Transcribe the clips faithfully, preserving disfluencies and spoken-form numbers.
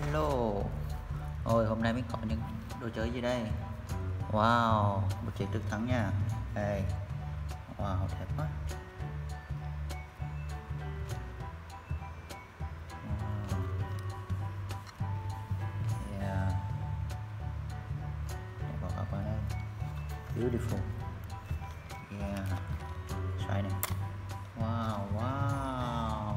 Hello. Ôi hôm nay mới có những đồ chơi gì đây. Wow, một chiếc trực thăng nha. Đây. Wow, đẹp quá. Wow. Yeah. Để bỏ các bạn đây. Beautiful. Yeah. Xoay này. Wow, wow.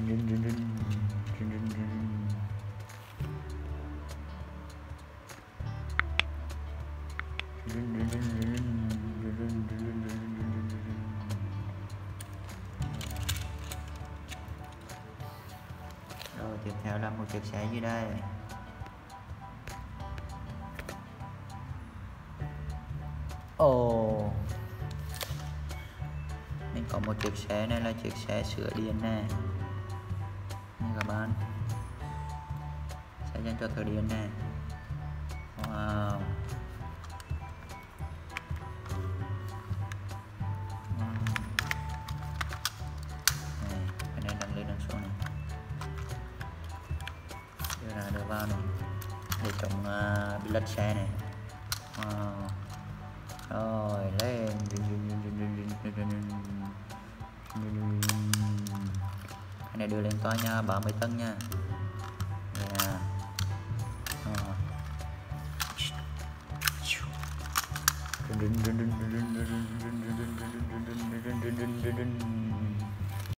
Dun dun dun dun dun dun. Dun dun dun dun dun dun dun dun dun. Rồi tiếp theo là một chiếc xe dưới đây. Ồ, mình có một chiếc xe này là chiếc xe sửa điện nè các bạn, sẽ dành cho thợ điện nè. Wow. Wow. Này, cái này đang lên đang xuống này, đưa ra đưa vào này để trồng uh, bị lật xe này. Wow. Rồi lên. Cái này đưa lên tòa nhà ba mươi tầng nha. Yeah. Oh.